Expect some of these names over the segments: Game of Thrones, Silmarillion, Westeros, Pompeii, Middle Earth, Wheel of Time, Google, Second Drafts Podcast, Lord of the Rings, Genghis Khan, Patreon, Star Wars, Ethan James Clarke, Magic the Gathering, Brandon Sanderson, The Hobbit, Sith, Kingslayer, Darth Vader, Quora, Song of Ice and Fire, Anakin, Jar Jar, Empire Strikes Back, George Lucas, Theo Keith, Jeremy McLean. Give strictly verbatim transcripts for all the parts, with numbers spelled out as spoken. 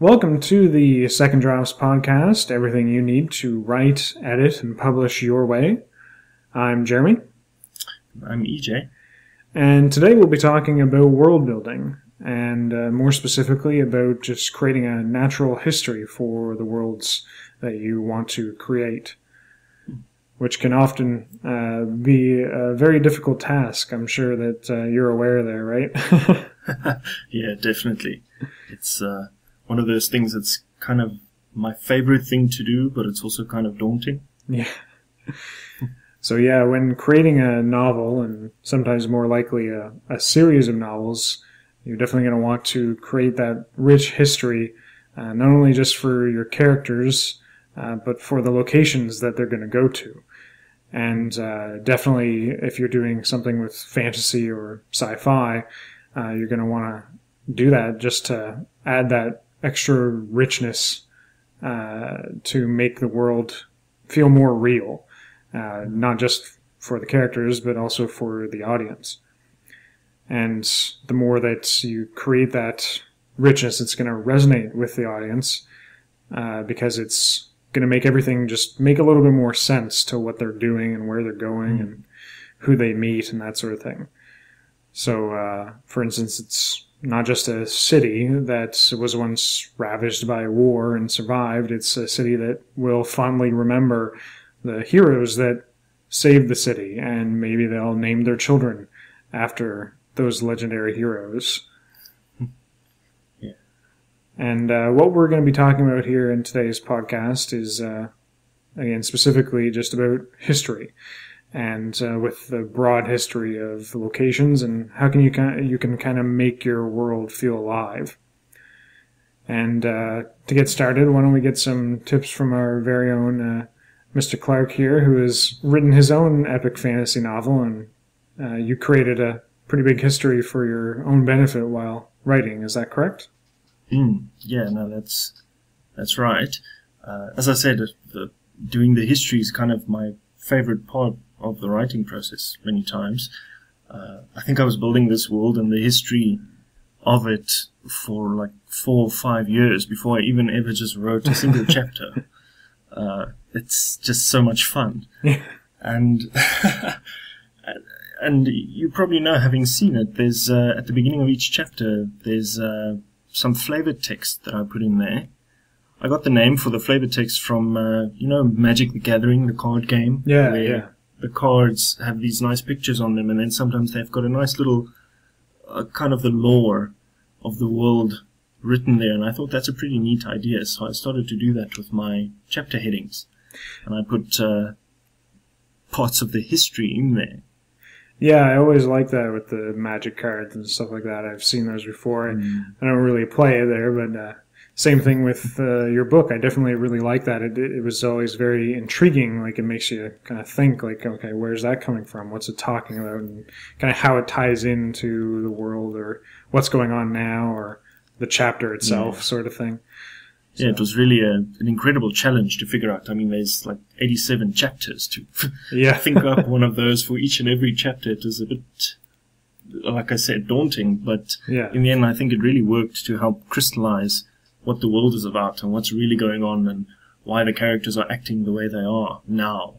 Welcome to the Second Drafts Podcast, everything you need to write, edit, and publish your way. I'm Jeremy. I'm E J. And today we'll be talking about world building, and uh, more specifically about just creating a natural history for the worlds that you want to create, which can often uh, be a very difficult task. I'm sure that uh, you're aware there, right? Yeah, definitely. It's... Uh... One of those things that's kind of my favorite thing to do, but it's also kind of daunting. Yeah. So yeah, when creating a novel, and sometimes more likely a, a series of novels, you're definitely going to want to create that rich history, uh, not only just for your characters, uh, but for the locations that they're going to go to. And uh, definitely if you're doing something with fantasy or sci-fi, uh, you're going to want to do that just to add that extra richness uh, to make the world feel more real, uh, not just for the characters, but also for the audience. And the more that you create that richness, it's going to resonate with the audience uh, because it's going to make everything just make a little bit more sense to what they're doing and where they're going mm. and who they meet and that sort of thing. So, uh, for instance, it's not just a city that was once ravaged by war and survived. It's a city that will fondly remember the heroes that saved the city, and maybe they'll name their children after those legendary heroes. Yeah. And uh, what we're going to be talking about here in today's podcast is, uh, again, specifically just about history, and uh, with the broad history of the locations and how can you kind of, you can kind of make your world feel alive. And uh, to get started, why don't we get some tips from our very own uh, Mister Clark here, who has written his own epic fantasy novel, and uh, you created a pretty big history for your own benefit while writing. Is that correct? Mm, yeah, no, that's, that's right. Uh, as I said, the, doing the history is kind of my favorite part of the writing process many times. Uh, I think I was building this world and the history of it for like four or five years before I even ever just wrote a single chapter. Uh, it's just so much fun. Yeah. And and you probably know, having seen it, there's uh, at the beginning of each chapter, there's uh, some flavored text that I put in there. I got the name for the flavor text from, uh, you know, Magic the Gathering, the card game. Yeah, where yeah. The cards have these nice pictures on them, and then sometimes they've got a nice little uh, kind of the lore of the world written there. And I thought that's a pretty neat idea, so I started to do that with my chapter headings. And I put uh, parts of the history in there. Yeah, I always like that with the magic cards and stuff like that. I've seen those before. Mm. I don't really play there, but... Uh... Same thing with uh, your book. I definitely really like that. It, it was always very intriguing. Like, it makes you kind of think, like, okay, where's that coming from? What's it talking about? And kind of how it ties into the world, or what's going on now, or the chapter itself, yeah. sort of thing. So. Yeah, it was really a, an incredible challenge to figure out. I mean, there's like eighty-seven chapters to yeah. think up one of those for each and every chapter. It was a bit, like I said, daunting. But yeah. in the end, I think it really worked to help crystallize what the world is about and what's really going on and why the characters are acting the way they are now.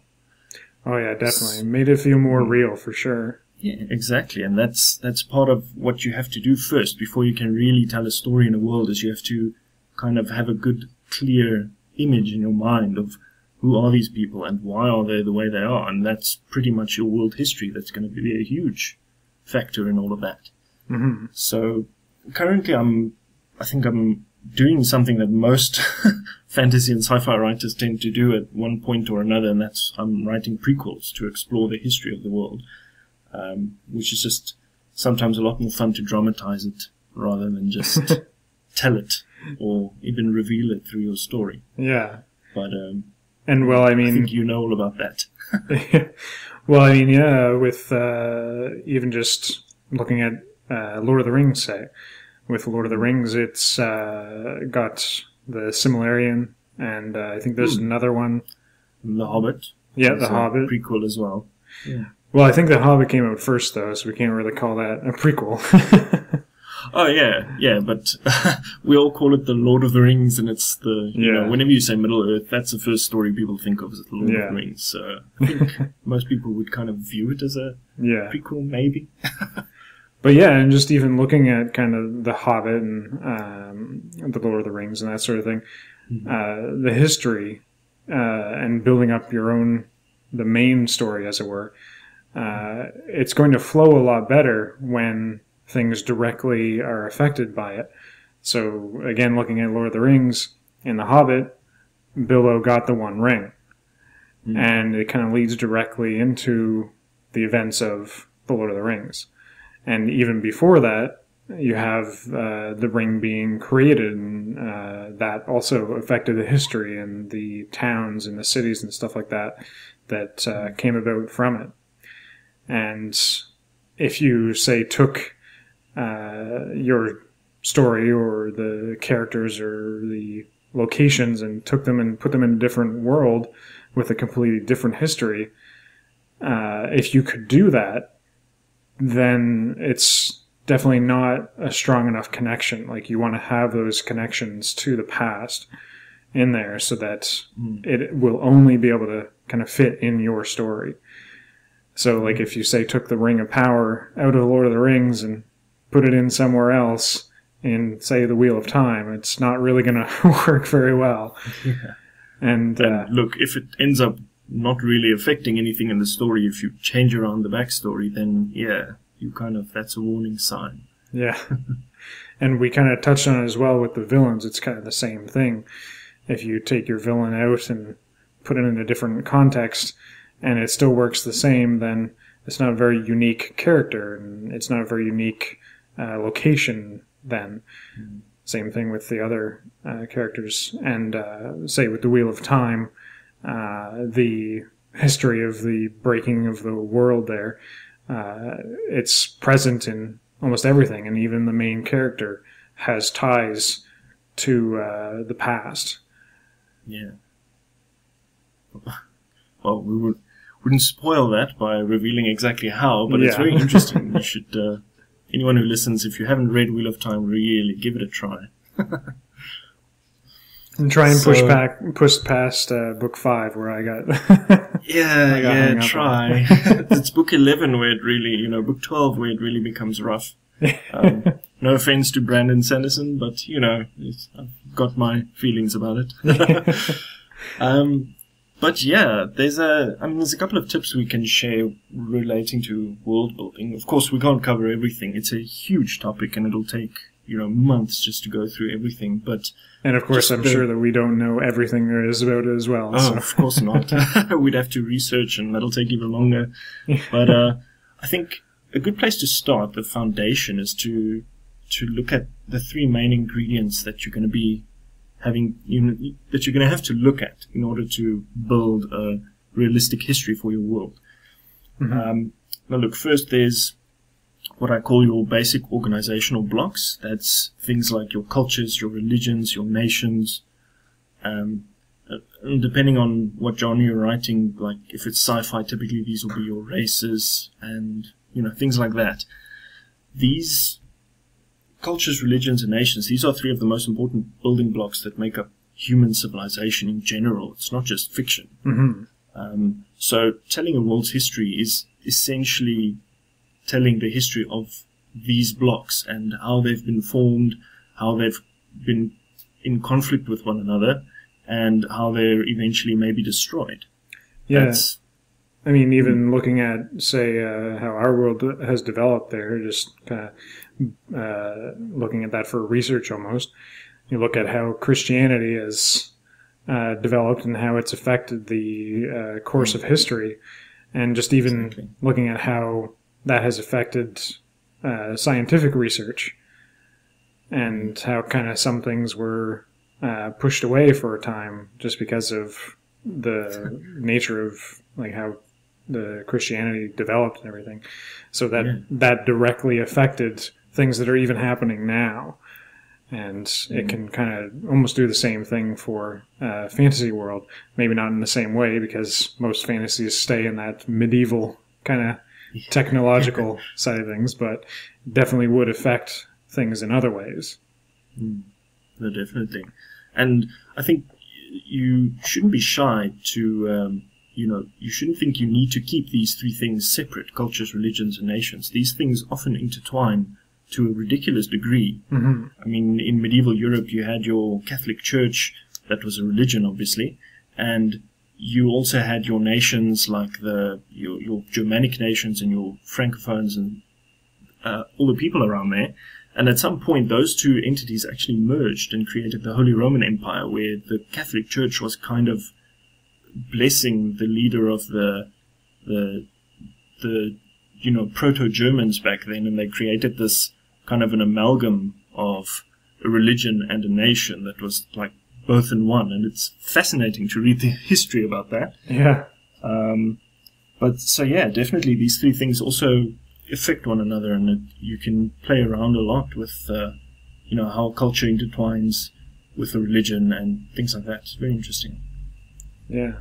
Oh yeah, definitely. It made it feel more real for sure. Yeah, exactly. And that's that's part of what you have to do first before you can really tell a story in a world, is you have to kind of have a good, clear image in your mind of who are these people and why are they the way they are. And that's pretty much your world history. That's going to be a huge factor in all of that. Mm-hmm. So currently I'm, I think I'm doing something that most fantasy and sci-fi writers tend to do at one point or another, and that's I'm writing prequels to explore the history of the world, um, which is just sometimes a lot more fun to dramatize it rather than just tell it or even reveal it through your story. Yeah. But um, and well, I mean, I think you know all about that. Well, I mean, yeah, with uh, even just looking at uh, Lord of the Rings, say. With Lord of the Rings, it's uh, got the Silmarillion, and uh, I think there's mm. another one. The Hobbit. Yeah, The Hobbit. Prequel as well. Yeah. Well, I think The Hobbit came out first, though, so we can't really call that a prequel. Oh, yeah, yeah, but we all call it the Lord of the Rings, and it's the, you yeah. know, whenever you say Middle Earth, that's the first story people think of as the Lord yeah. of the Rings, so I think most people would kind of view it as a yeah. prequel, maybe. But yeah, and just even looking at kind of The Hobbit and um, the Lord of the Rings and that sort of thing, mm-hmm. uh, the history uh, and building up your own, the main story, as it were, uh, it's going to flow a lot better when things directly are affected by it. So again, looking at Lord of the Rings and The Hobbit, Bilbo got the One Ring. Mm. And it kind of leads directly into the events of the Lord of the Rings. And even before that, you have uh, the ring being created, and uh, that also affected the history and the towns and the cities and stuff like that that uh, came about from it. And if you, say, took Uh, your story or the characters or the locations and took them and put them in a different world with a completely different history, uh, if you could do that, then it's definitely not a strong enough connection. Like, you want to have those connections to the past in there so that mm. it will only be able to kind of fit in your story. So, like, if you, say, took the Ring of Power out of Lord of the Rings and put it in somewhere else in, say, the Wheel of Time, it's not really going to work very well. Yeah. And, and uh, look, if it ends up not really affecting anything in the story, if you change around the backstory, then, yeah, you kind of, that's a warning sign. Yeah. And we kind of touched on it as well with the villains. It's kind of the same thing. If you take your villain out and put it in a different context and it still works the same, then it's not a very unique character, and it's not a very unique Uh, location then. Mm. Same thing with the other uh, characters. And uh, say with the Wheel of Time, uh, the history of the breaking of the world there, uh, it's present in almost everything, and even the main character has ties to uh, the past. Yeah. Well, we would, wouldn't spoil that by revealing exactly how, but yeah. It's very interesting. You should... Uh... Anyone who listens, if you haven't read Wheel of Time, really give it a try. And try and so, push back, push past uh, book five, where I got. yeah, I got yeah, try. It's book eleven where it really, you know, book twelve where it really becomes rough. Um, no offense to Brandon Sanderson, but you know, it's, I've got my feelings about it. um, But yeah, there's a, I mean, there's a couple of tips we can share relating to world building. Of course, we can't cover everything. It's a huge topic, and it'll take, you know, months just to go through everything. But and of course, I'm the, sure that we don't know everything there is about it as well. Oh, so. Of course not. We'd have to research, and that'll take even longer. But uh, I think a good place to start, the foundation, is to to look at the three main ingredients that you're going to be having, you know, that you're going to have to look at in order to build a realistic history for your world. Mm-hmm. Um, now, look, first there's what I call your basic organizational blocks. That's things like your cultures, your religions, your nations. Um, and depending on what genre you're writing, like if it's sci-fi, typically these will be your races and, you know, things like that. These... cultures, religions, and nations, these are three of the most important building blocks that make up human civilization in general. It's not just fiction. Mm-hmm. um, so telling a world's history is essentially telling the history of these blocks and how they've been formed, how they've been in conflict with one another, and how they're eventually maybe destroyed. Yeah. That's, I mean, even looking at, say, uh, how our world has developed there, just kind of Uh, looking at that for research almost, you look at how Christianity has uh, developed and how it's affected the uh, course of history, and just even exactly. looking at how that has affected uh, scientific research and how kind of some things were uh, pushed away for a time just because of the nature of like how the Christianity developed and everything. So that yeah. that directly affected things that are even happening now. And mm. it can kind of almost do the same thing for uh, fantasy world. Maybe not in the same way, because most fantasies stay in that medieval kind of technological side of things, but definitely would affect things in other ways. Mm. No, definitely. And I think you shouldn't be shy to, um, you know, you shouldn't think you need to keep these three things separate, cultures, religions, and nations. These things often intertwine to a ridiculous degree. Mm-hmm. I mean, in medieval Europe, you had your Catholic Church, that was a religion, obviously, and you also had your nations, like the your, your Germanic nations and your Francophones and uh, all the people around there. And at some point, those two entities actually merged and created the Holy Roman Empire, where the Catholic Church was kind of blessing the leader of the the the you know proto-Germans back then, and they created this kind of an amalgam of a religion and a nation that was like both in one, and it's fascinating to read the history about that. Yeah. Um, but so yeah, definitely these three things also affect one another, and it, you can play around a lot with, uh, you know, how culture intertwines with the religion and things like that. It's very interesting. Yeah.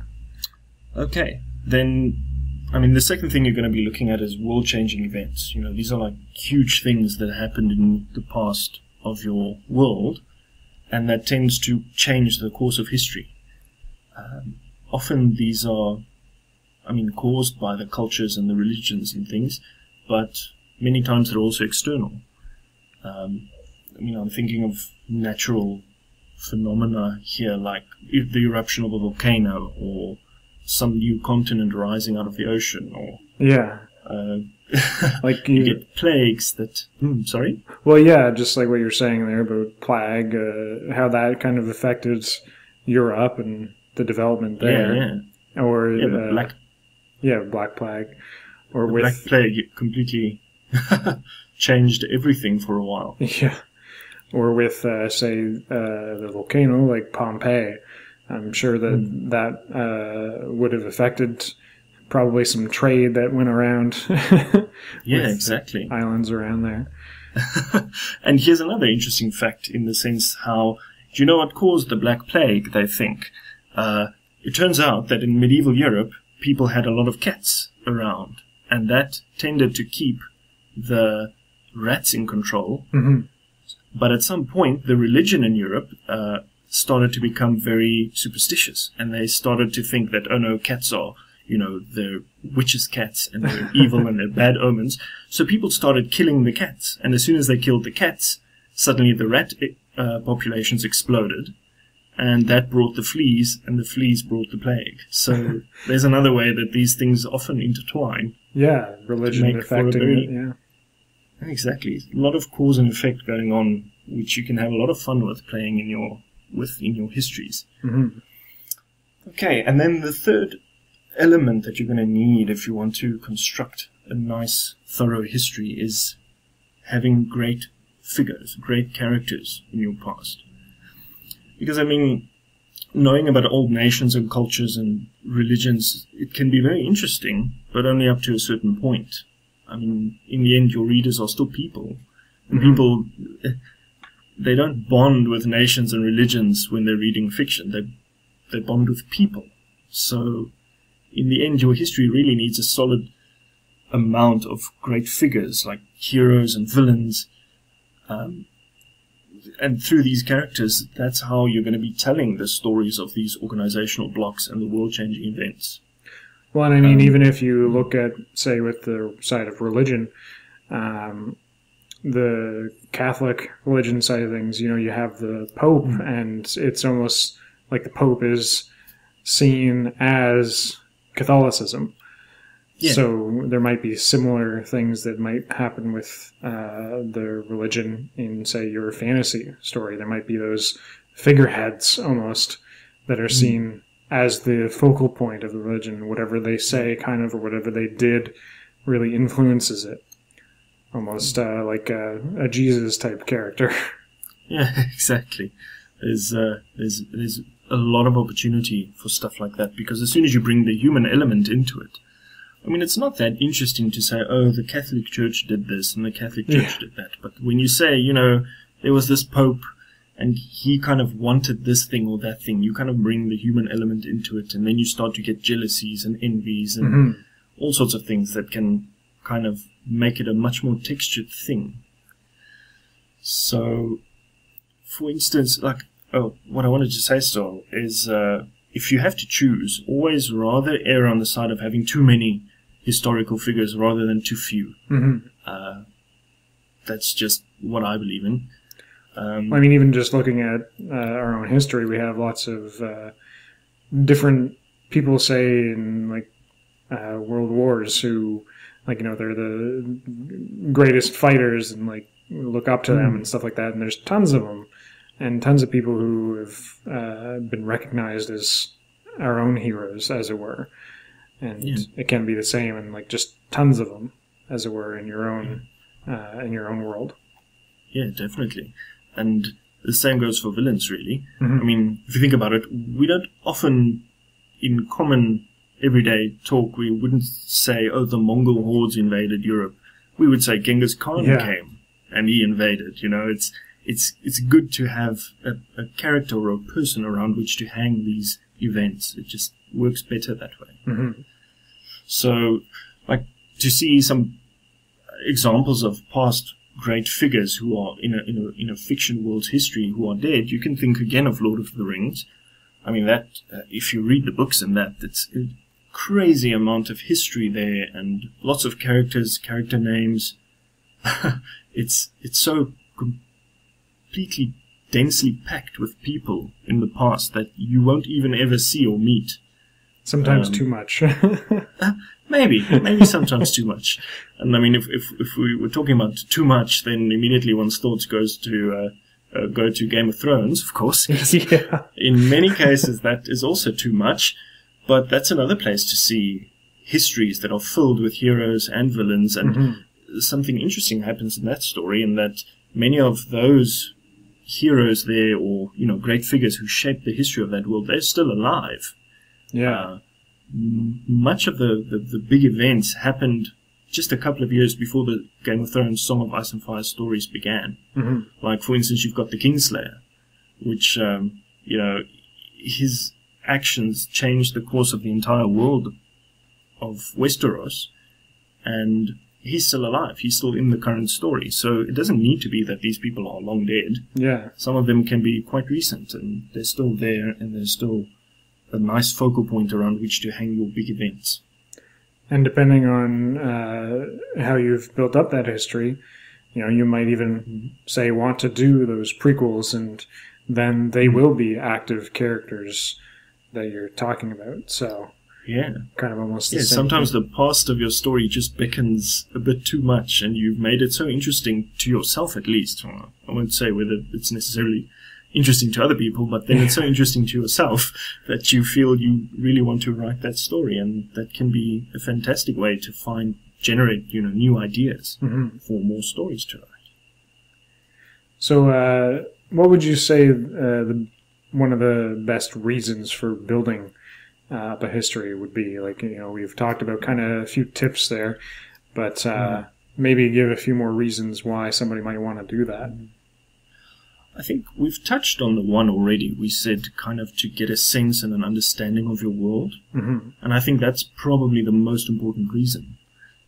Okay. Then, I mean, the second thing you're going to be looking at is world-changing events. You know, these are like huge things that happened in the past of your world, and that tends to change the course of history. Um, often these are, I mean, caused by the cultures and the religions and things, but many times they're also external. Um, I mean, I'm thinking of natural phenomena here, like the eruption of a volcano, or some new continent rising out of the ocean, or... Yeah. Uh, like you, you get plagues that mm, sorry well yeah just like what you're saying there about plague, uh, how that kind of affected Europe and the development there. Yeah, yeah. Or yeah, the uh, black yeah black plague or the with black plague completely changed everything for a while. Yeah. Or with uh, say uh, the volcano like Pompeii, I'm sure that mm. that uh, would have affected probably some trade that went around. Yeah, exactly. Islands around there. And here's another interesting fact in the sense how, do you know what caused the Black Plague, they think? Uh, it turns out that in medieval Europe, people had a lot of cats around, and that tended to keep the rats in control. Mm-hmm. But at some point, the religion in Europe uh, started to become very superstitious, and they started to think that, oh no, cats are... you know, they're witches' cats, and they're evil, and they're bad omens. So people started killing the cats. And as soon as they killed the cats, suddenly the rat uh, populations exploded. And that brought the fleas, and the fleas brought the plague. So there's another way that these things often intertwine. Yeah, religion affecting it, yeah. Exactly. A lot of cause and effect going on, which you can have a lot of fun with playing in your, with, in your histories. Mm-hmm. Okay, and then the third... element that you're going to need if you want to construct a nice, thorough history is having great figures, great characters in your past. Because, I mean, knowing about old nations and cultures and religions, it can be very interesting, but only up to a certain point. I mean, in the end, your readers are still people. And mm-hmm. people, they don't bond with nations and religions when they're reading fiction. They, they bond with people. So... in the end, your history really needs a solid amount of great figures, like heroes and villains. Um, and through these characters, that's how you're going to be telling the stories of these organizational blocks and the world-changing events. Well, and I mean, um, even if you look at, say, with the side of religion, um, the Catholic religion side of things, you know, you have the Pope, and it's almost like the Pope is seen as... Catholicism. Yeah. So there might be similar things that might happen with uh, the religion in, say, your fantasy story. There might be those figureheads almost that are seen as the focal point of the religion. Whatever they say, kind of, or whatever they did really influences it. Almost uh, like a, a Jesus-type character. Yeah, exactly. There's, uh, there's, there's a lot of opportunity for stuff like that, because as soon as you bring the human element into it, I mean, it's not that interesting to say, oh, the Catholic Church did this and the Catholic Church yeah. did that. But when you say, you know, there was this Pope and he kind of wanted this thing or that thing, you kind of bring the human element into it, and then you start to get jealousies and envies and mm-hmm. all sorts of things that can kind of make it a much more textured thing. So, for instance, like, oh, what I wanted to say still is, uh, if you have to choose, always rather err on the side of having too many historical figures rather than too few. Mm-hmm. Uh, that's just what I believe in. Um, I mean, even just looking at uh, our own history, we have lots of uh, different people, say, in, like, uh, world wars who, like, you know, they're the greatest fighters and, like, look up to mm. them and stuff like that. And there's tons of them and tons of people who have uh, been recognized as our own heroes, as it were. And yeah. it can be the same and, like, just tons of them, as it were, in your own, uh, in your own world. Yeah, definitely. And the same goes for villains, really. Mm-hmm. I mean, if you think about it, we don't often, in common everyday talk, we wouldn't say, oh, the Mongol hordes invaded Europe. We would say Genghis Khan yeah. came and he invaded. You know, it's it's it's good to have a, a character or a person around which to hang these events. It just works better that way. Mm-hmm. So, like, to see some examples of past great figures who are in a, in a in a fiction world's history who are dead, you can think again of Lord of the Rings. I mean, that uh, if you read the books and that, it's a crazy amount of history there and lots of characters, character names. it's it's so completely densely packed with people in the past that you won't even ever see or meet. Sometimes um, too much. Maybe, maybe sometimes too much. And I mean, if, if if we were talking about too much, then immediately one's thoughts goes to uh, uh, go to Game of Thrones, of course. Yeah. In many cases, that is also too much. But that's another place to see histories that are filled with heroes and villains. And mm-hmm. something interesting happens in that story, in that many of those heroes there, or you know, great figures who shaped the history of that world, they're still alive. Yeah. Uh, much of the, the, the big events happened just a couple of years before the Game of Thrones, Song of Ice and Fire stories began. Mm-hmm. Like, for instance, you've got the Kingslayer, which, um, you know, his actions changed the course of the entire world of Westeros, and he's still alive. He's still in the current story. So it doesn't need to be that these people are long dead. Yeah. Some of them can be quite recent, and they're still there, and they're still a nice focal point around which to hang your big events. And depending on uh, how you've built up that history, you know, you might even, say, want to do those prequels, and then they will be active characters that you're talking about. So, yeah, kind of almost the yeah, same sometimes thing. The past of your story just beckons a bit too much, and you've made it so interesting to yourself, at least. I won't say whether it's necessarily interesting to other people, but then it's so interesting to yourself that you feel you really want to write that story, and that can be a fantastic way to find, generate, you know, new ideas mm-hmm. for more stories to write. So, uh, what would you say uh, the, one of the best reasons for building uh, up a history would be? Like, you know, we've talked about kind of a few tips there, but uh, mm-hmm. maybe give a few more reasons why somebody might want to do that. Mm-hmm. I think we've touched on the one already. We said kind of to get a sense and an understanding of your world. Mm-hmm. And I think that's probably the most important reason,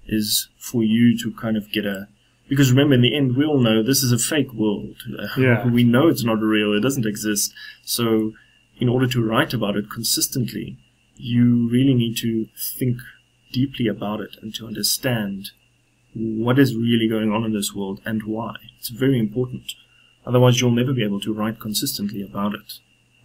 is for you to kind of get a... Because remember, in the end, we all know this is a fake world. Yeah. We know it's not real. It doesn't exist. So in order to write about it consistently, you really need to think deeply about it and to understand what is really going on in this world and why. It's very important. Otherwise, you'll never be able to write consistently about it.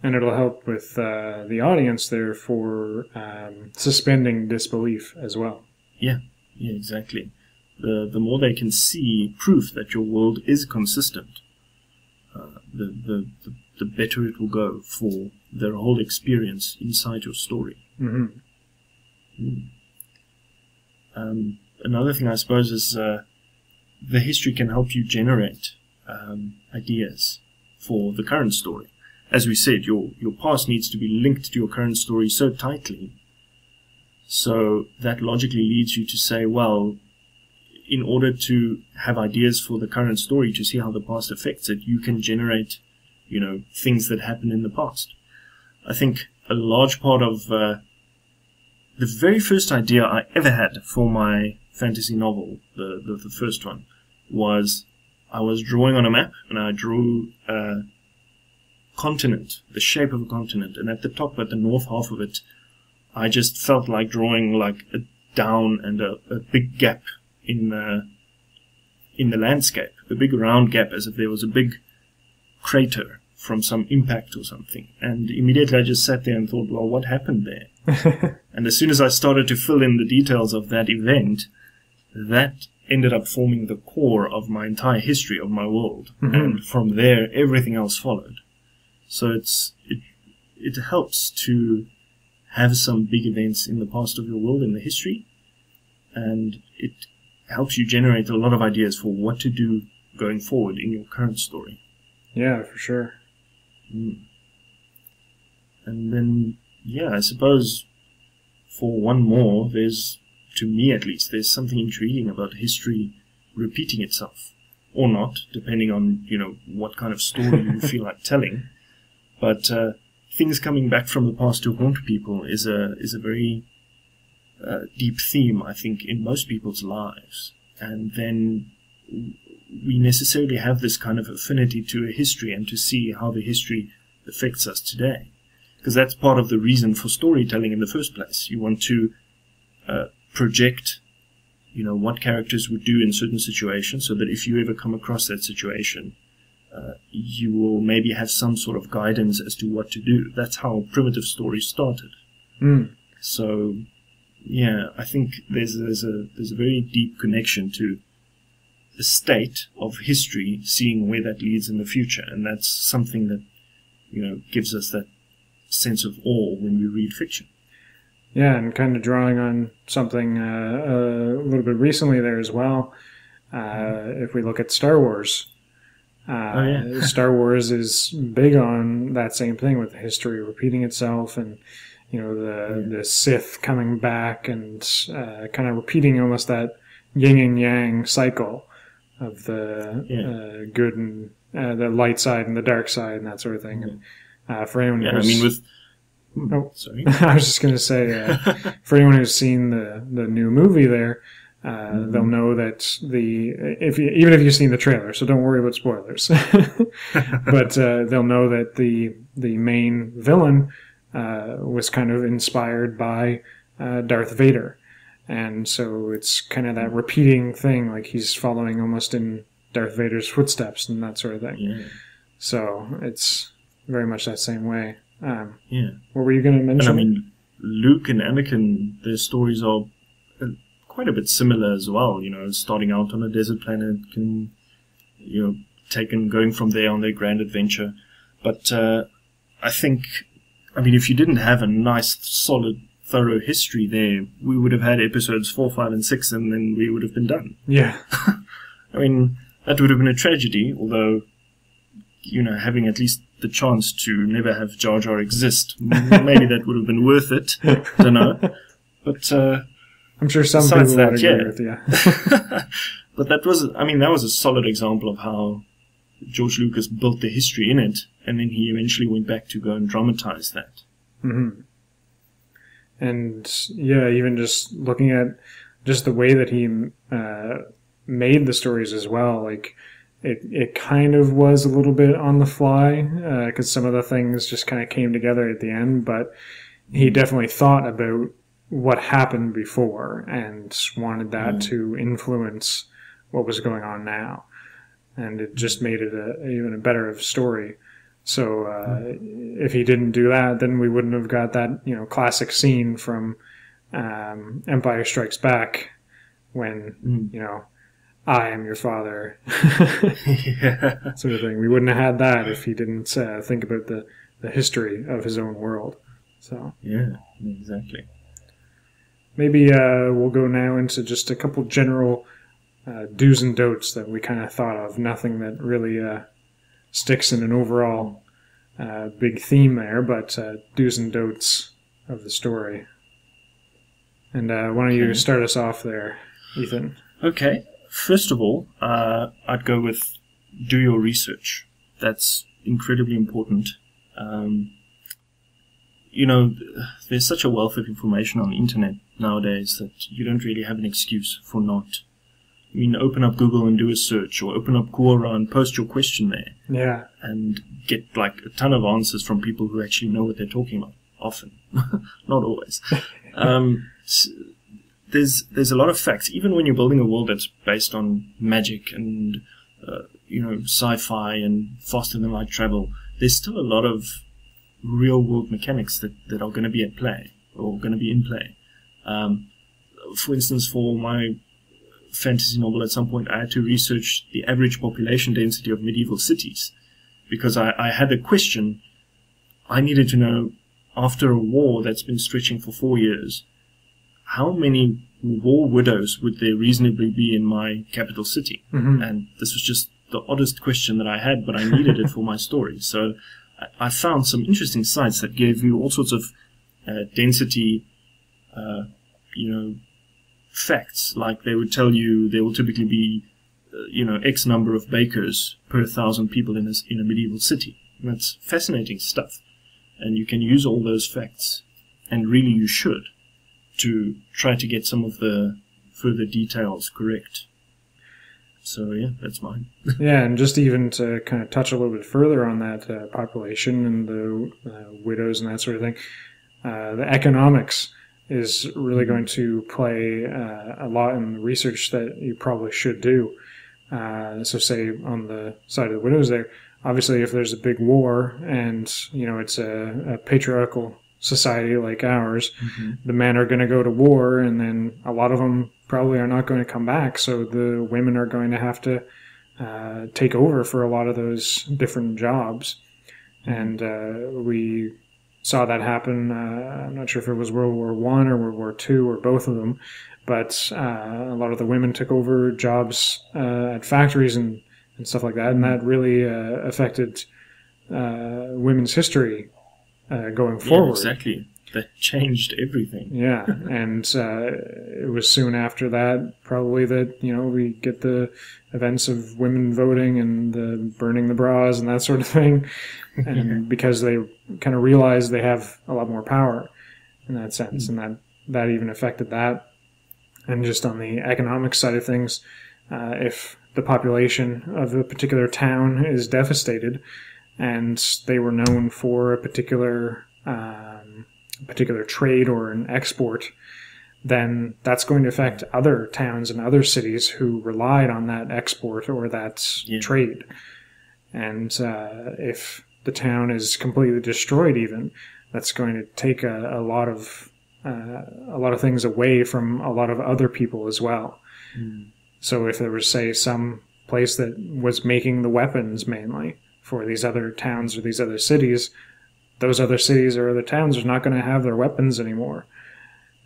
And it'll help with uh, the audience there for um, suspending disbelief as well. Yeah, yeah, exactly. The, the more they can see proof that your world is consistent, uh, the, the, the, the better it will go for their whole experience inside your story. Mm-hmm. Mm. Um, another thing, I suppose, is uh, the history can help you generate Um, ideas for the current story. As we said, your your past needs to be linked to your current story so tightly, so that logically leads you to say, well, in order to have ideas for the current story, to see how the past affects it, you can generate, you know, things that happen in the past. I think a large part of uh, the very first idea I ever had for my fantasy novel, the the, the first one, was I was drawing on a map, and I drew a continent, the shape of a continent, and at the top, at the north half of it, I just felt like drawing like a down and a, a big gap in the, in the landscape, a big round gap, as if there was a big crater from some impact or something. And immediately I just sat there and thought, well, what happened there? And as soon as I started to fill in the details of that event, that ended up forming the core of my entire history of my world. Mm-hmm. And from there, everything else followed. So it's it, it helps to have some big events in the past of your world, in the history, and it helps you generate a lot of ideas for what to do going forward in your current story. Yeah, for sure. Mm. And then, yeah, I suppose for one more, there's, to me at least, there's something intriguing about history repeating itself, or not, depending on, you know, what kind of story you feel like telling. But uh, things coming back from the past to haunt people is a is a very uh, deep theme, I think, in most people's lives. And then we necessarily have this kind of affinity to a history and to see how the history affects us today. Because that's part of the reason for storytelling in the first place. You want to uh, project, you know, what characters would do in certain situations, so that if you ever come across that situation, Uh, you will maybe have some sort of guidance as to what to do. That's how primitive stories started. Mm. So, yeah, I think there's, there's a there's a very deep connection to the state of history, seeing where that leads in the future, and that's something that, you know, gives us that sense of awe when we read fiction. Yeah, and kind of drawing on something uh, uh, a little bit recently there as well. Uh, mm. If we look at Star Wars. Uh, oh, yeah. Star Wars is big on that same thing with history repeating itself, and, you know, the yeah. the Sith coming back and uh, kind of repeating almost that yin and yang cycle of the yeah. uh, good and uh, the light side and the dark side and that sort of thing. Yeah. And uh, for anyone, yeah, who's, I mean, with hmm, oh, sorry, I was just going to say, uh, for anyone who's seen the the new movie there. Uh, mm-hmm. They'll know that the if you, even if you've seen the trailer, so don't worry about spoilers. But uh, they'll know that the the main villain uh, was kind of inspired by uh, Darth Vader, and so it's kind of that repeating thing, like he's following almost in Darth Vader's footsteps and that sort of thing. Yeah. So it's very much that same way. Um, yeah. What were you going to mention? And I mean, Luke and Anakin, their stories are quite a bit similar as well, you know, starting out on a desert planet, can, you know, taken going from there on their grand adventure. But uh, I think, I mean, if you didn't have a nice, solid, thorough history there, we would have had episodes four, five, and six, and then we would have been done. Yeah. I mean, that would have been a tragedy, although, you know, having at least the chance to never have Jar Jar exist, maybe that would have been worth it. I don't know. But, uh, I'm sure some Besides people would agree with you. Yeah. But that was, I mean, that was a solid example of how George Lucas built the history in it, and then he eventually went back to go and dramatize that. Mm-hmm. And, yeah, even just looking at just the way that he uh, made the stories as well, like, it, it kind of was a little bit on the fly, because uh, some of the things just kind of came together at the end, but he definitely thought about what happened before and wanted that mm. to influence what was going on now, and it just made it a, even a better of story. So uh, mm. if he didn't do that, then we wouldn't have got that, you know, classic scene from um, Empire Strikes Back when mm. you know, I am your father. Yeah. Sort of thing. We wouldn't have had that if he didn't uh, think about the the history of his own world. So yeah, exactly. Maybe uh, we'll go now into just a couple general uh, do's and don'ts that we kind of thought of. Nothing that really uh, sticks in an overall uh, big theme there, but uh, do's and don'ts of the story. And uh, why don't you start us off there, Ethan? Okay. First of all, uh, I'd go with do your research. That's incredibly important. Um, you know, there's such a wealth of information on the internet nowadays that you don't really have an excuse for not you know, open up Google and do a search, or open up Quora and post your question there. Yeah. And get like a ton of answers from people who actually know what they're talking about. Often. Not always. Um, so there's, there's a lot of facts. Even when you're building a world that's based on magic and, uh, you know, sci-fi and faster-than-light travel, there's still a lot of real-world mechanics that, that are going to be at play, or going to be in play. Um, for instance, for my fantasy novel, at some point I had to research the average population density of medieval cities, because I, I had a question. I needed to know, after a war that's been stretching for four years, how many war widows would there reasonably be in my capital city? Mm-hmm. And this was just the oddest question that I had, but I needed it for my story. So I found some interesting sites that gave you all sorts of uh, density, uh, you know, facts. Like they would tell you there will typically be, uh, you know, X number of bakers per thousand people in a, in a medieval city. And that's fascinating stuff. And you can use all those facts, and really you should, to try to get some of the further details correct. So, yeah, that's mine. Yeah, and just even to kind of touch a little bit further on that uh, population and the uh, widows and that sort of thing, uh, the economics is really going to play uh, a lot in the research that you probably should do. Uh, so, say, on the side of the widows there, obviously if there's a big war and, you know, it's a, a patriarchal society like ours, mm-hmm. the men are going to go to war, and then a lot of them probably are not going to come back, so the women are going to have to uh, take over for a lot of those different jobs. And uh, we saw that happen, uh, I'm not sure if it was World War One or World War Two or both of them, but uh, a lot of the women took over jobs uh, at factories and, and stuff like that, and that really uh, affected uh, women's history Uh, going forward. Yeah, exactly. That changed everything. Yeah, and uh, it was soon after that probably that, you know, we get the events of women voting and the burning the bras and that sort of thing, and yeah. because they kind of realized they have a lot more power in that sense, mm. and that, that even affected that. And just on the economic side of things, uh, if the population of a particular town is devastated, and they were known for a particular um, particular trade or an export, then that's going to affect other towns and other cities who relied on that export or that yeah. trade. And uh, if the town is completely destroyed, even that's going to take a, a lot of uh, a lot of things away from a lot of other people as well. Mm. So if there was, say, some place that was making the weapons mainly for these other towns or these other cities, those other cities or other towns are not going to have their weapons anymore.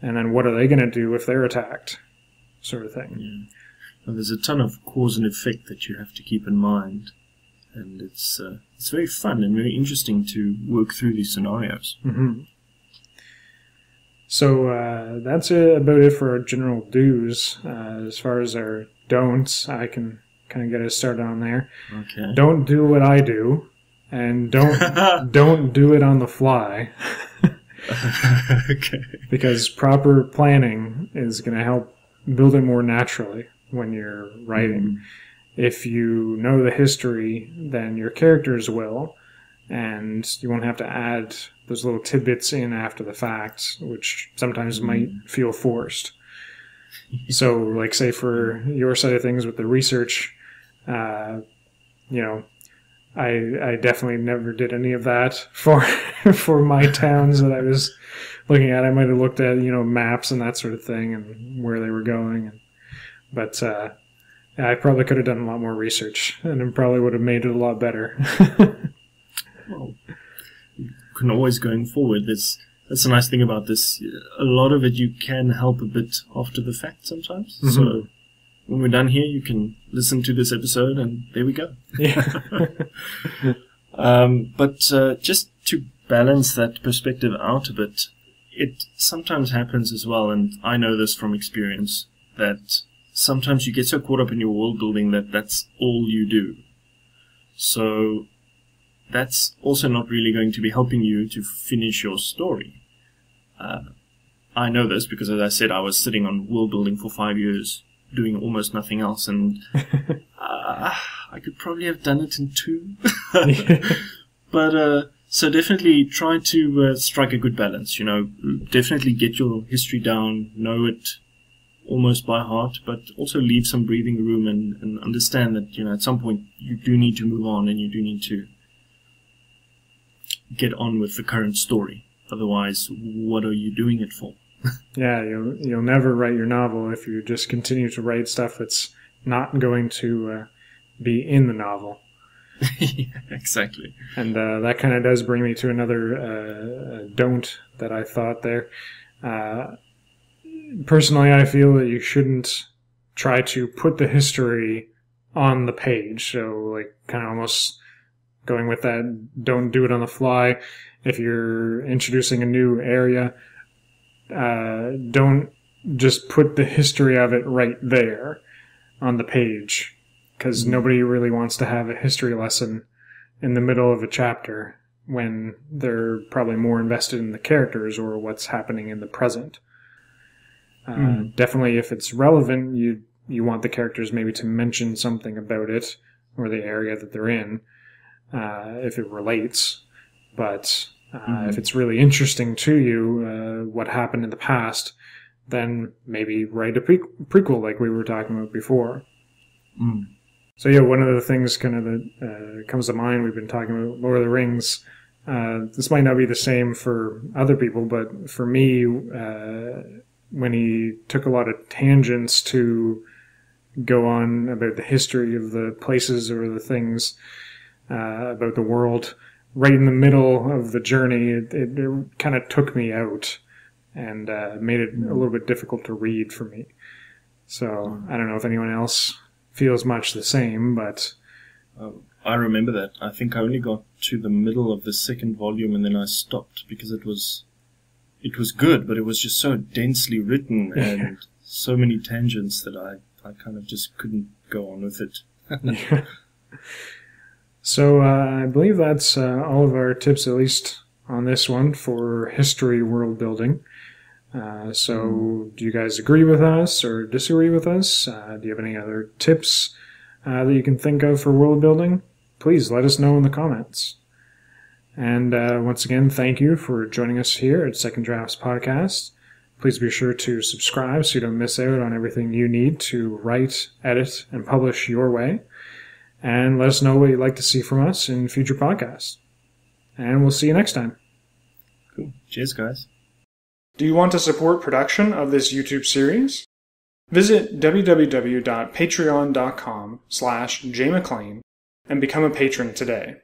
And then what are they going to do if they're attacked? Sort of thing. Yeah. Well, there's a ton of cause and effect that you have to keep in mind. And it's uh, it's very fun and very interesting to work through these scenarios. Mm-hmm. So uh, that's about it for our general do's. Uh, as far as our don'ts, I can kind of get us started on there. Okay. Don't do what I do, and don't don't do it on the fly. Okay. Because proper planning is going to help build it more naturally when you're writing. Mm. If you know the history, then your characters will, and you won't have to add those little tidbits in after the fact, which sometimes mm. might feel forced. So, like, say for your side of things with the research, Uh, you know, I I definitely never did any of that for for my towns that I was looking at. I might have looked at, you know, maps and that sort of thing and where they were going, and, but uh, I probably could have done a lot more research, and it probably would have made it a lot better. Well, you can always going forward. That's that's a nice thing about this. A lot of it you can help a bit after the fact sometimes. Mm-hmm. So when we're done here, you can listen to this episode, and there we go. Yeah. um, but uh, just to balance that perspective out a bit, it sometimes happens as well, and I know this from experience, that sometimes you get so caught up in your world building that that's all you do. So that's also not really going to be helping you to finish your story. Uh, I know this because, as I said, I was sitting on world building for five years doing almost nothing else, and uh, I could probably have done it in two. But uh, so definitely try to uh, strike a good balance. You know, definitely get your history down, know it almost by heart, but also leave some breathing room and, and understand that, you know, at some point you do need to move on and you do need to get on with the current story. Otherwise, what are you doing it for? Yeah, you'll, you'll never write your novel if you just continue to write stuff that's not going to uh, be in the novel. Yeah, exactly. And uh, that kind of does bring me to another uh, don't that I thought there. Uh, personally, I feel that you shouldn't try to put the history on the page. So, like, kind of almost going with that, don't do it on the fly. If you're introducing a new area, uh, don't just put the history of it right there on the page, because nobody really wants to have a history lesson in the middle of a chapter when they're probably more invested in the characters or what's happening in the present. Uh, mm. Definitely, if it's relevant, you you want the characters maybe to mention something about it or the area that they're in, uh, if it relates. But uh, mm-hmm. if it's really interesting to you, uh, what happened in the past, then maybe write a pre prequel like we were talking about before. Mm. So yeah, one of the things kind of that uh, comes to mind, we've been talking about Lord of the Rings. Uh, this might not be the same for other people, but for me, uh, when he took a lot of tangents to go on about the history of the places or the things uh, about the world, right in the middle of the journey, it, it, it kind of took me out and uh, made it a little bit difficult to read for me. So I don't know if anyone else feels much the same, but... Uh, I remember that. I think I only got to the middle of the second volume and then I stopped because it was it was good, but it was just so densely written and so many tangents that I, I kind of just couldn't go on with it. Yeah. So uh, I believe that's uh, all of our tips, at least on this one, for history world building. Uh, so mm. do you guys agree with us or disagree with us? Uh, do you have any other tips uh, that you can think of for world building? Please let us know in the comments. And uh, once again, thank you for joining us here at Second Drafts Podcast. Please be sure to subscribe so you don't miss out on everything you need to write, edit, and publish your way. And let us know what you'd like to see from us in future podcasts. And we'll see you next time. Cool. Cheers, guys. Do you want to support production of this YouTube series? Visit w w w dot patreon dot com slash jay mclean and become a patron today.